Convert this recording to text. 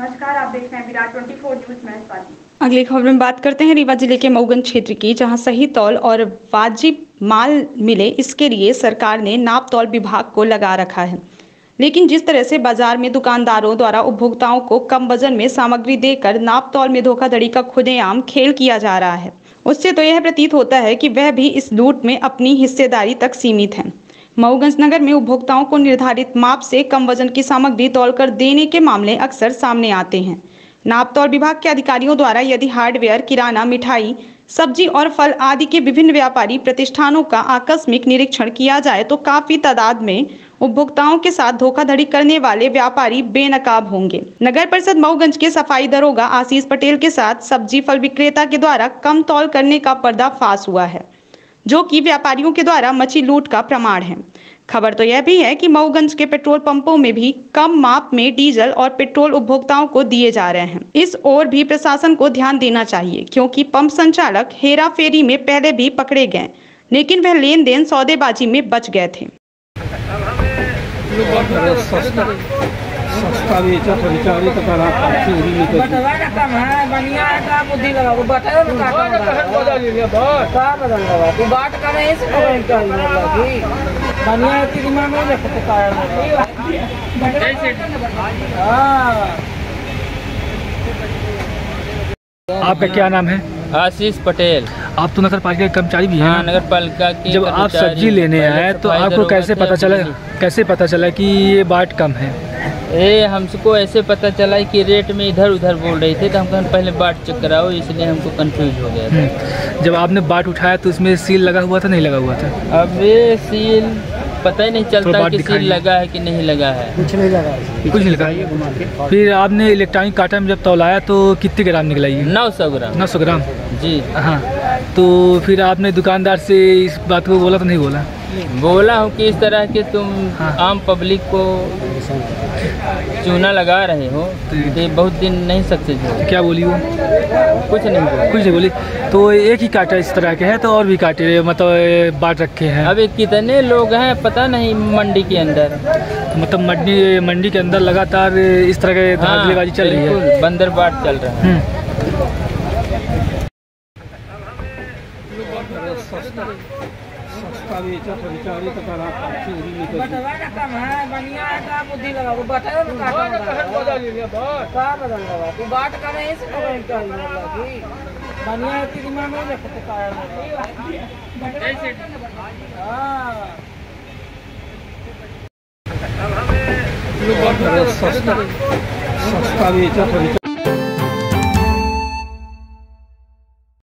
नमस्कार, आप देख रहे हैं विराट 24 न्यूज़ में स्वाति। अगली खबर में बात करते हैं रीवा जिले के मऊगन क्षेत्र की, जहां सही तौल और वाजिब माल मिले इसके लिए सरकार ने नाप तौल विभाग को लगा रखा है, लेकिन जिस तरह से बाजार में दुकानदारों द्वारा उपभोक्ताओं को कम वजन में सामग्री देकर नाप तौल में धोखाधड़ी का खुलेआम खेल किया जा रहा है, उससे तो यह प्रतीत होता है कि वह भी इस लूट में अपनी हिस्सेदारी तक सीमित है। मऊगंज नगर में उपभोक्ताओं को निर्धारित माप से कम वजन की सामग्री तौलकर देने के मामले अक्सर सामने आते हैं। नाप तौल विभाग के अधिकारियों द्वारा यदि हार्डवेयर, किराना, मिठाई, सब्जी और फल आदि के विभिन्न व्यापारी प्रतिष्ठानों का आकस्मिक निरीक्षण किया जाए तो काफी तादाद में उपभोक्ताओं के साथ धोखाधड़ी करने वाले व्यापारी बेनकाब होंगे। नगर परिषद मऊगंज के सफाई दरोगा आशीष पटेल के साथ सब्जी फल विक्रेता के द्वारा कम तौल करने का पर्दाफाश हुआ है, जो कि व्यापारियों के द्वारा मची लूट का प्रमाण है। खबर तो यह भी है कि मऊगंज के पेट्रोल पंपों में भी कम माप में डीजल और पेट्रोल उपभोक्ताओं को दिए जा रहे हैं। इस ओर भी प्रशासन को ध्यान देना चाहिए, क्योंकि पंप संचालक हेरा फेरी में पहले भी पकड़े गए, लेकिन वह लेन देन सौदेबाजी में बच गए थे। आपका क्या नाम है? आशीष पटेल। आप तो नगर पालिका के कर्मचारी भी हैं। हाँ, नगर पालिका के। जब आप सब्जी लेने आए तो आपको कैसे पता चला कि ये बाट कम है? ये हमको ऐसे पता चला कि रेट में इधर उधर बोल रहे थे, तो हमको पहले बाट चेक कराओ, इसलिए हमको कंफ्यूज हो गया था। जब आपने बाट उठाया तो उसमें सील लगा हुआ था, नहीं लगा हुआ था? अब ये सील पता ही नहीं चलता कि सील लगा है कि नहीं लगा है। कुछ नहीं लगा, कुछ नहीं लगा। फिर आपने इलेक्ट्रॉनिक काटा में जब तौलाया तो कितने ग्राम निकला? 900 ग्राम। 900 ग्राम जी, हाँ। तो फिर आपने दुकानदार से इस बात को बोला तो नहीं? बोला हूँ कि इस तरह के तुम, हाँ, आम पब्लिक को चूना लगा रहे हो, ये बहुत दिन नहीं सक्सेस हो। क्या बोली वो? कुछ नहीं बोली। तो एक ही काटा इस तरह के है तो और भी काटे मतलब बाट रखे हैं। अब कितने लोग हैं पता नहीं मंडी के अंदर, तो मतलब मंडी के अंदर लगातार इस तरह के धांधलीबाजी चल रही है, बंदर बाट चल रहा है।